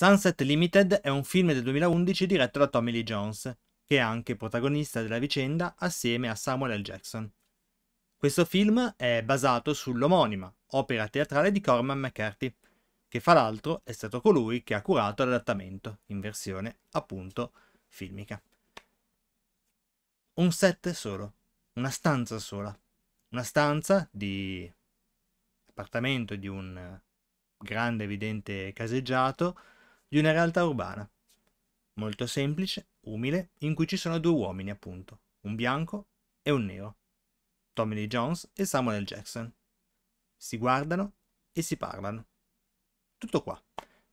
Sunset Limited è un film del 2011 diretto da Tommy Lee Jones, che è anche protagonista della vicenda assieme a Samuel L. Jackson. Questo film è basato sull'omonima opera teatrale di Cormac McCarthy, che fra l'altro è stato colui che ha curato l'adattamento, in versione appunto filmica. Un set solo, una stanza sola, una stanza di appartamento di un grande evidente caseggiato di una realtà urbana, molto semplice, umile, in cui ci sono due uomini appunto, un bianco e un nero, Tommy Lee Jones e Samuel L. Jackson. Si guardano e si parlano. Tutto qua.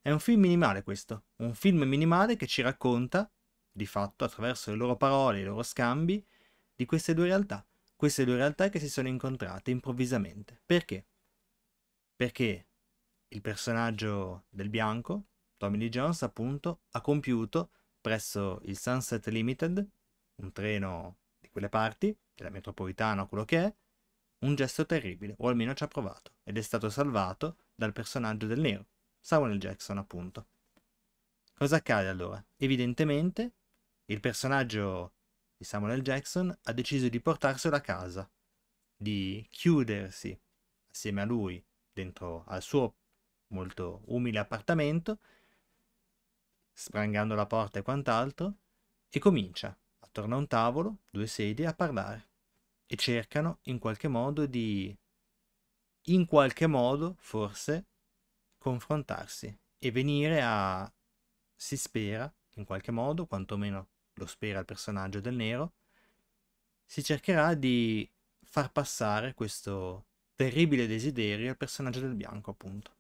È un film minimale questo, un film minimale che ci racconta, di fatto attraverso le loro parole e i loro scambi, di queste due realtà che si sono incontrate improvvisamente. Perché? Perché il personaggio del bianco, Tommy Lee Jones appunto, ha compiuto presso il Sunset Limited, un treno di quelle parti, della metropolitana quello che è, un gesto terribile, o almeno ci ha provato, ed è stato salvato dal personaggio del nero, Samuel L. Jackson appunto. Cosa accade allora? Evidentemente il personaggio di Samuel L. Jackson ha deciso di portarselo a casa, di chiudersi assieme a lui dentro al suo molto umile appartamento, sprangando la porta e quant'altro, e comincia attorno a un tavolo, due sedie, a parlare, e cercano in qualche modo di, forse, confrontarsi e venire a, si spera, in qualche modo, quantomeno lo spera il personaggio del nero, si cercherà di far passare questo terribile desiderio al personaggio del bianco, appunto.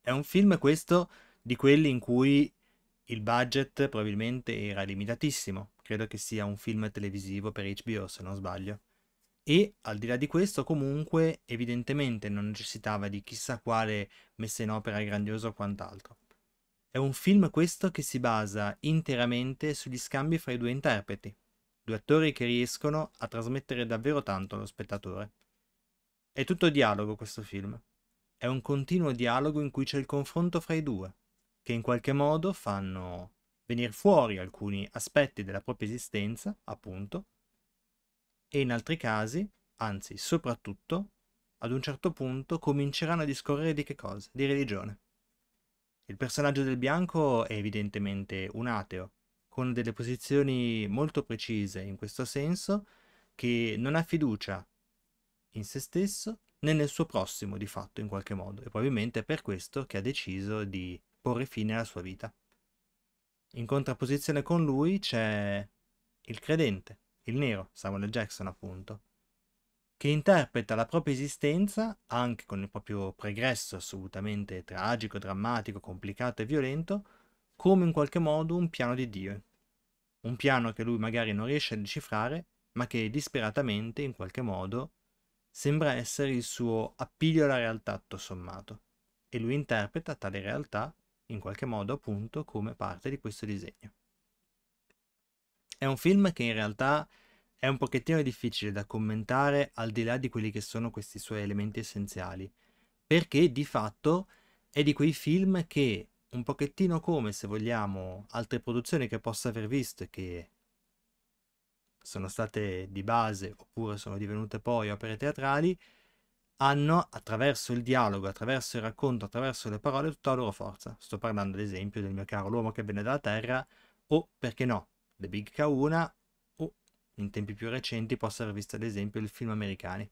È un film questo di quelli in cui il budget probabilmente era limitatissimo, credo che sia un film televisivo per HBO se non sbaglio, e al di là di questo comunque evidentemente non necessitava di chissà quale messa in opera grandiosa o quant'altro. È un film questo che si basa interamente sugli scambi fra i due interpreti, due attori che riescono a trasmettere davvero tanto allo spettatore. È tutto dialogo questo film. È un continuo dialogo in cui c'è il confronto fra i due, che in qualche modo fanno venire fuori alcuni aspetti della propria esistenza, appunto, e in altri casi, anzi soprattutto, ad un certo punto cominceranno a discorrere di che cosa? Di religione. Il personaggio del bianco è evidentemente un ateo, con delle posizioni molto precise in questo senso, che non ha fiducia in se stesso, né nel suo prossimo di fatto in qualche modo, e probabilmente è per questo che ha deciso di porre fine alla sua vita. In contrapposizione con lui c'è il credente, il nero, Samuel L. Jackson appunto, che interpreta la propria esistenza, anche con il proprio pregresso assolutamente tragico, drammatico, complicato e violento, come in qualche modo un piano di Dio, un piano che lui magari non riesce a decifrare, ma che disperatamente in qualche modo sembra essere il suo appiglio alla realtà tutto sommato, e lui interpreta tale realtà in qualche modo appunto come parte di questo disegno. È un film che in realtà è un pochettino difficile da commentare al di là di quelli che sono questi suoi elementi essenziali, perché di fatto è di quei film che, un pochettino come, se vogliamo, altre produzioni che posso aver visto e che sono state di base oppure sono divenute poi opere teatrali, hanno attraverso il dialogo, attraverso il racconto, attraverso le parole tutta la loro forza. Sto parlando ad esempio del mio caro L'uomo che venne dalla terra, o perché no, The Big Kahuna, o in tempi più recenti posso aver visto ad esempio il film Americani.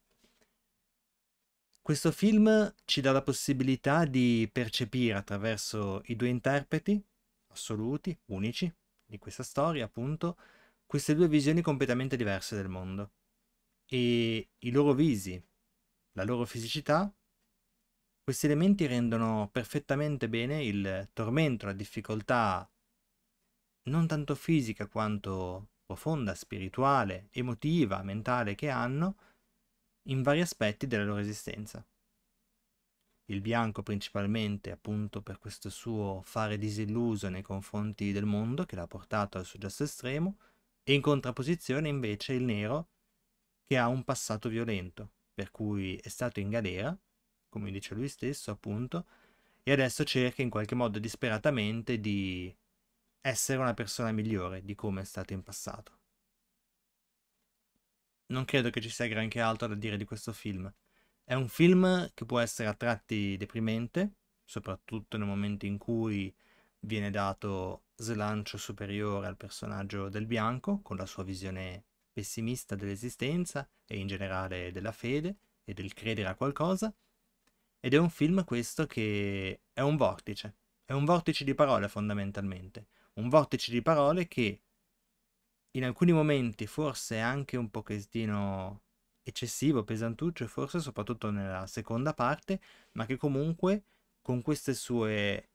Questo film ci dà la possibilità di percepire attraverso i due interpreti assoluti, unici, di questa storia appunto, queste due visioni completamente diverse del mondo, e i loro visi, la loro fisicità, questi elementi rendono perfettamente bene il tormento, la difficoltà non tanto fisica quanto profonda, spirituale, emotiva, mentale che hanno in vari aspetti della loro esistenza. Il bianco principalmente appunto per questo suo fare disilluso nei confronti del mondo che l'ha portato al suo gesto estremo, e in contrapposizione invece il nero che ha un passato violento, per cui è stato in galera, come dice lui stesso appunto, e adesso cerca in qualche modo disperatamente di essere una persona migliore di come è stato in passato. Non credo che ci sia granché altro da dire di questo film. È un film che può essere a tratti deprimente, soprattutto nel momento in cui viene dato slancio superiore al personaggio del bianco, con la sua visione pessimista dell'esistenza e in generale della fede e del credere a qualcosa. Ed è un film questo che è un vortice di parole fondamentalmente, un vortice di parole che in alcuni momenti forse anche un pochettino eccessivo, pesantuccio, forse soprattutto nella seconda parte, ma che comunque con queste sue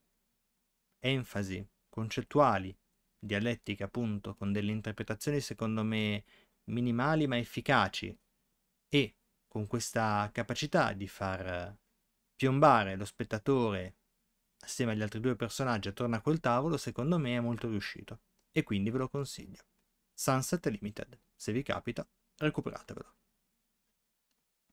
enfasi concettuali, dialettiche appunto, con delle interpretazioni secondo me minimali ma efficaci e con questa capacità di far piombare lo spettatore assieme agli altri due personaggi attorno a quel tavolo, secondo me è molto riuscito e quindi ve lo consiglio. Sunset Limited, se vi capita, recuperatevelo.